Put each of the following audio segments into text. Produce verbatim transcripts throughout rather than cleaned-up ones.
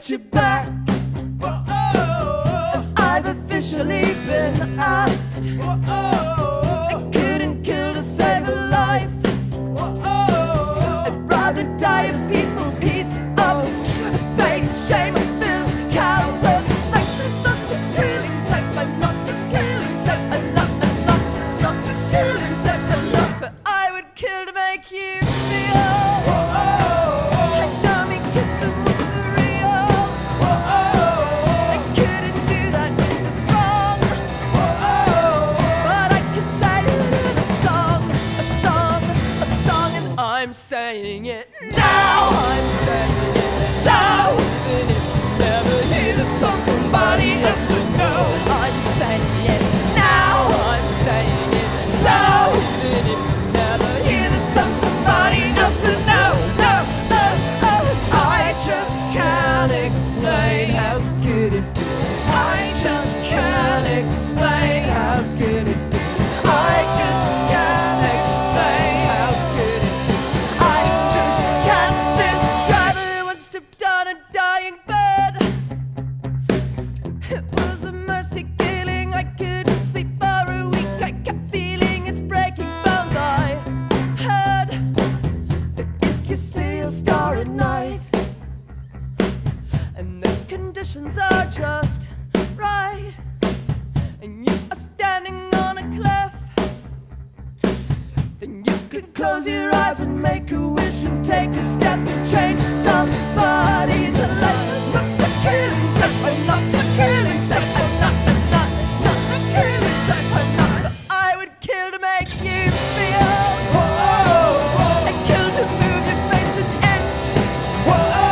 at your back. Whoa, oh, oh. I've officially been asked. Whoa, oh, oh. I couldn't kill to save a life. Whoa, oh, oh. I'd rather die a peaceful piece of a pain, shame, I feel coward. Thanks, I'm not the killing type. I'm not the killing type. I'm not, I'm not, not the killing type. I'm not, but I would kill to make you feel. I'm saying it now. I'm saying it now. And if you never hear the song, somebody has to know. I'm saying it now. I'm saying it now. And if you never hear the song, somebody has to know. No, no, no. I just can't explain how good it feels. I just can't explain how good it feels. I just can't explain. Conditions are just right, and you are standing on a cliff. Then you could close your eyes and make a wish and take a step and change somebody's life. Not the killing type, I'm not the killing type, I'm not, I'm not, not the killing type, I'm not. But I would kill to make you feel. Whoa, oh, oh. I killed to move your face an inch. Whoa.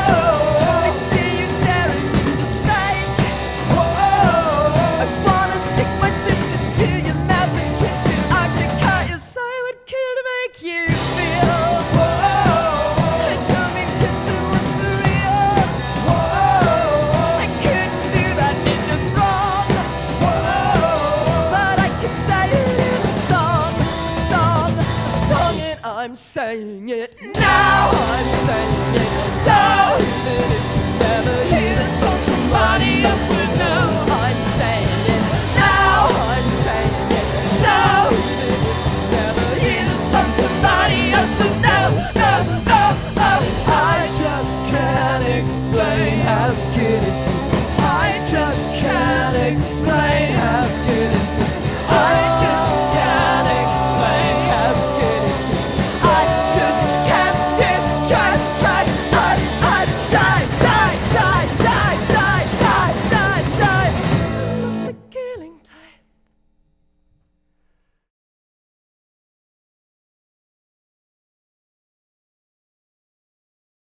I'm saying it now. I'm saying it now. Even if you never hear the song, somebody else would know. I'm saying it.